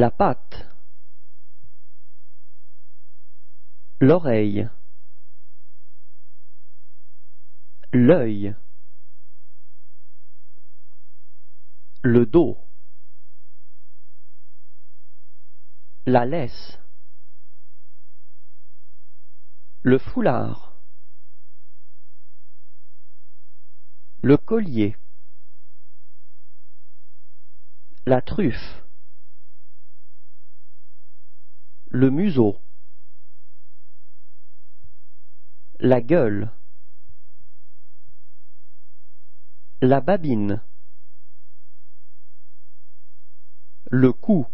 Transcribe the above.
la patte, l'oreille, l'œil, le dos, la laisse, le foulard, le collier, la truffe, le museau, la gueule, la babine, le cou.